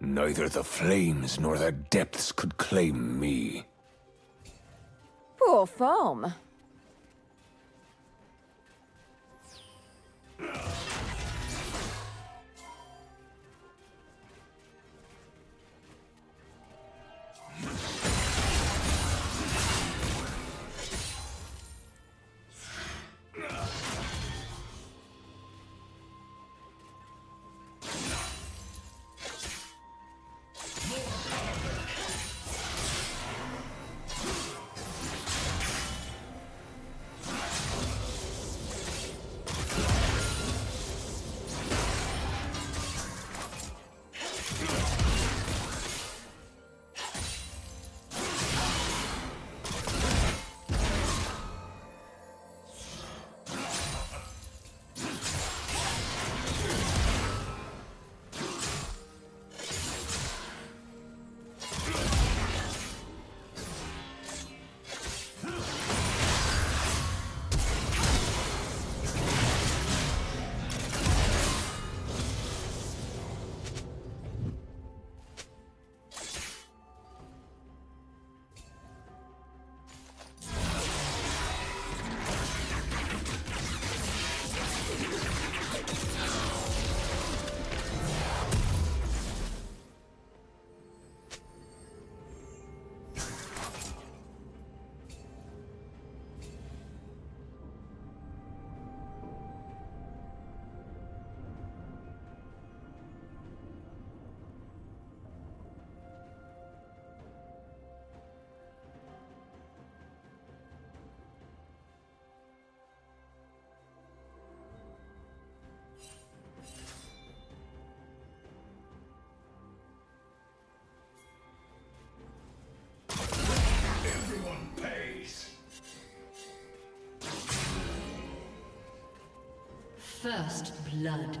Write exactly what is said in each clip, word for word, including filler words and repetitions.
Neither the flames nor the depths could claim me. Poor form. First blood.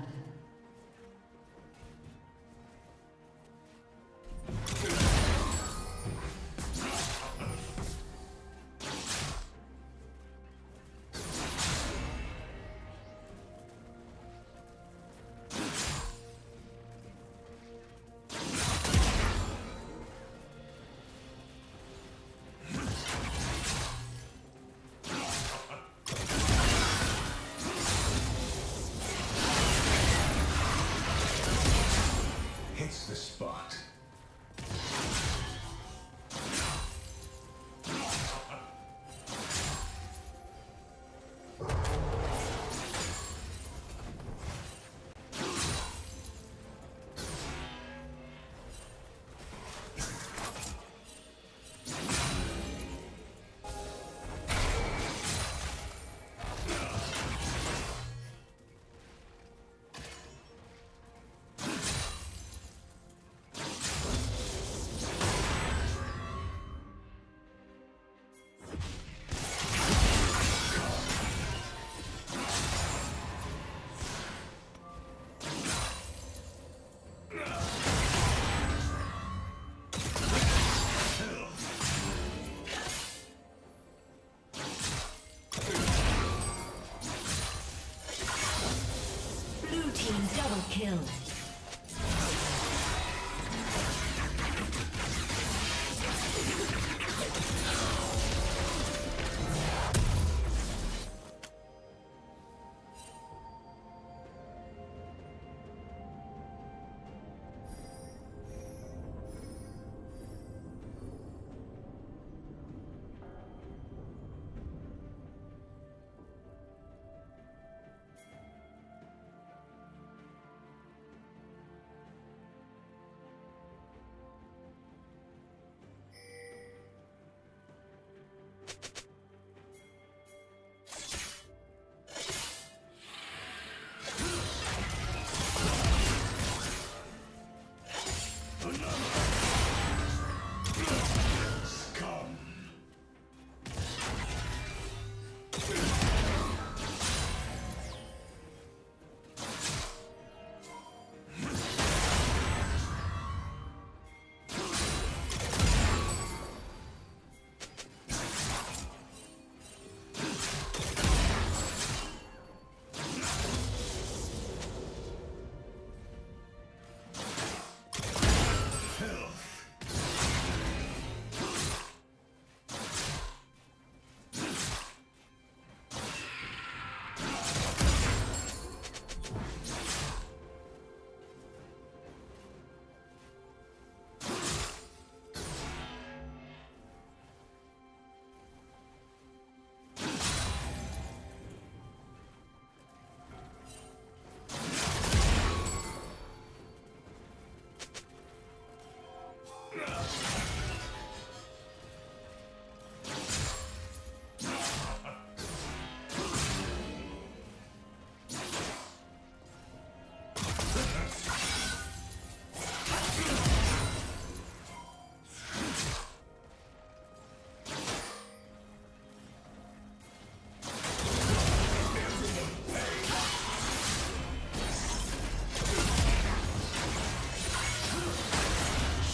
Kill.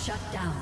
Shut down.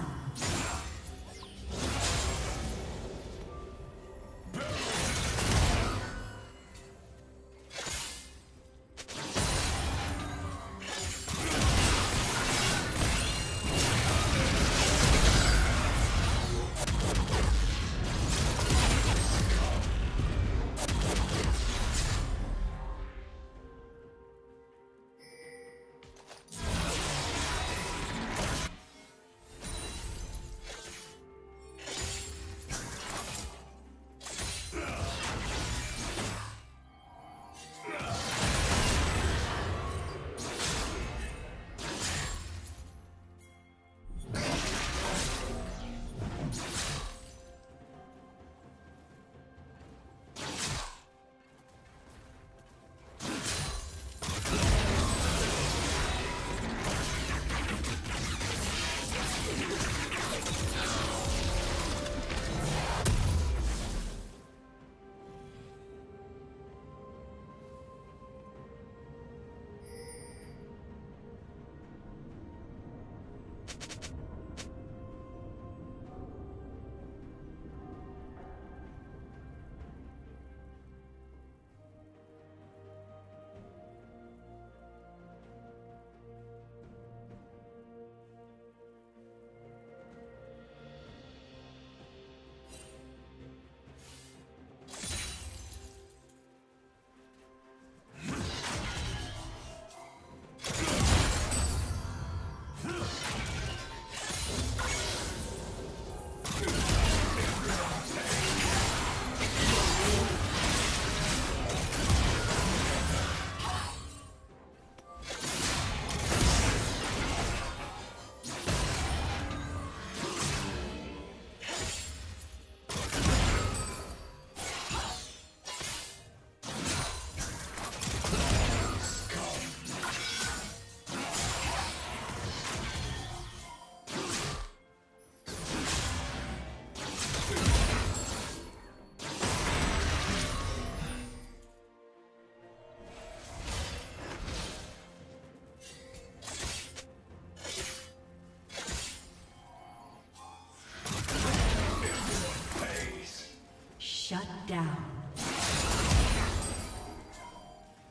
Shut down.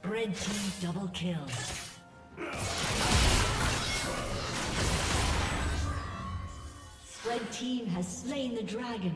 Red team double kill. Red team has slain the dragon.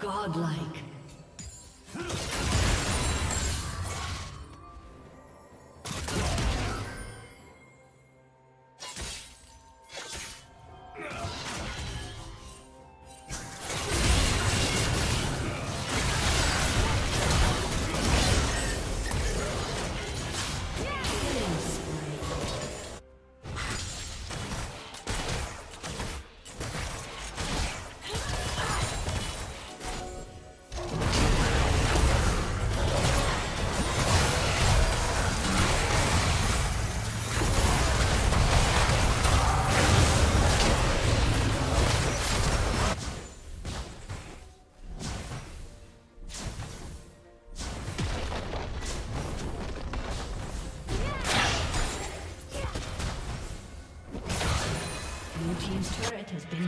Godlike.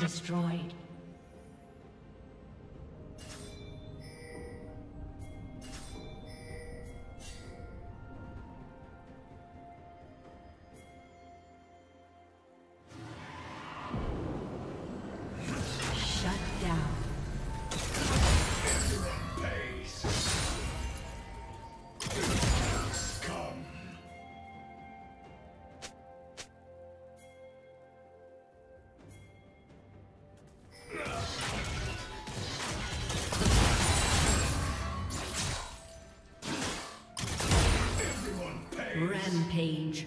Destroyed. Shut down. Rampage.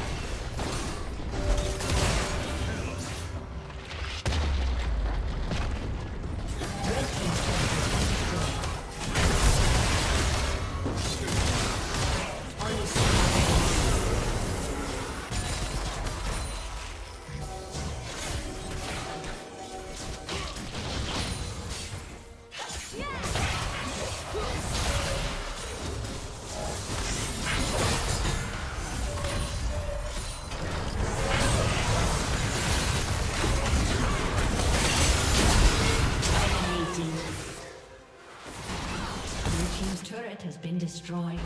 Destroyed.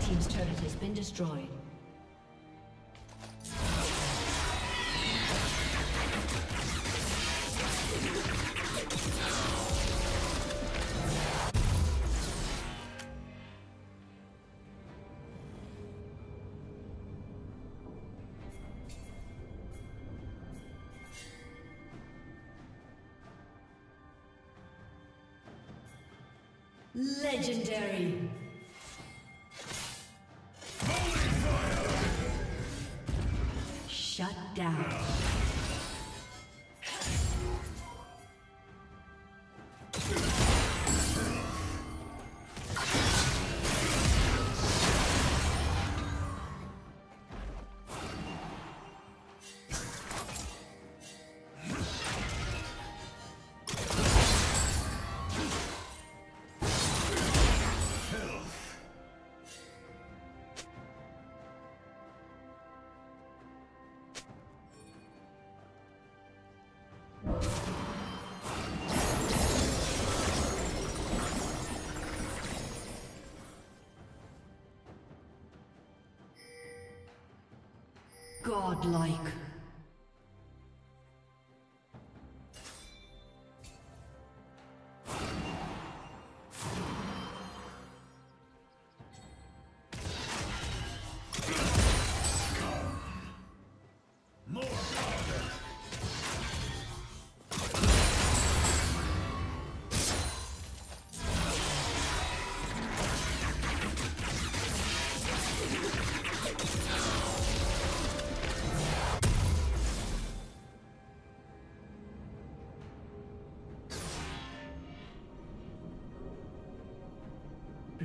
Team's turret has been destroyed. Legendary. Holy fire! Shut down. Godlike.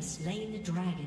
Slain the dragon.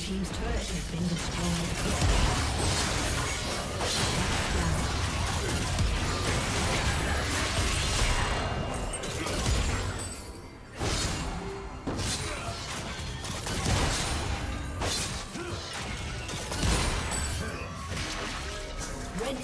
Team's turret has been destroyed.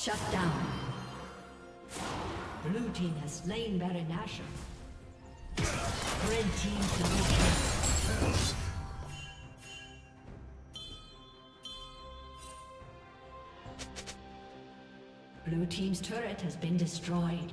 Shut down. Blue team has slain Baron Nashor. Red team double kill. Blue team's turret has been destroyed.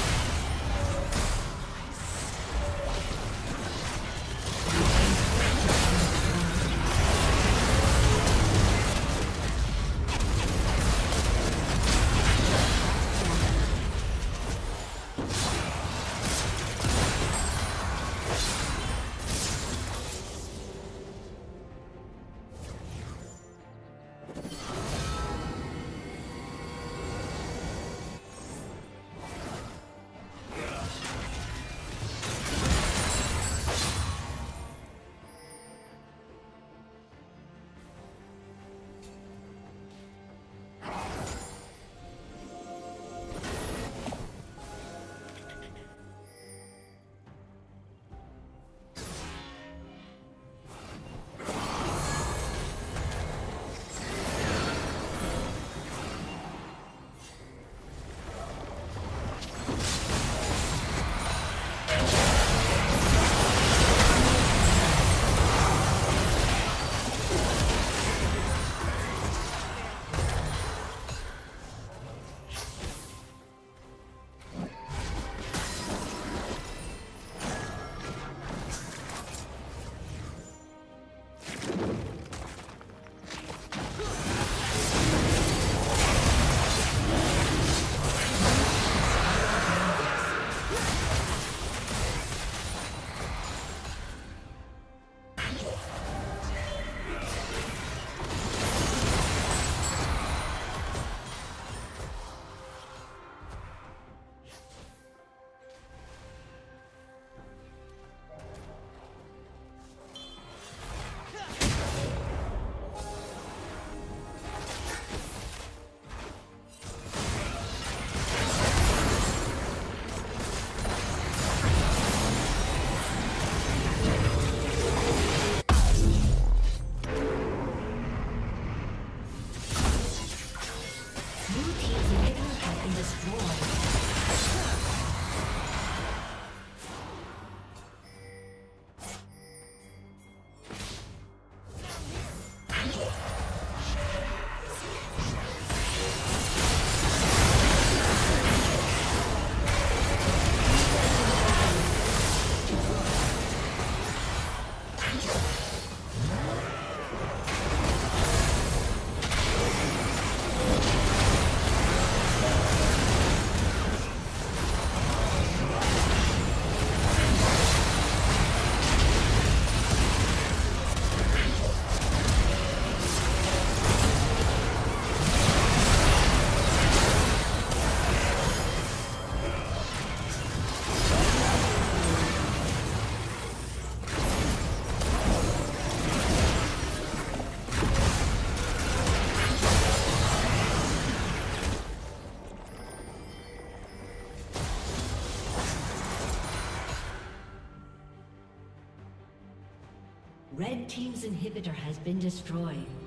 Red team's inhibitor has been destroyed.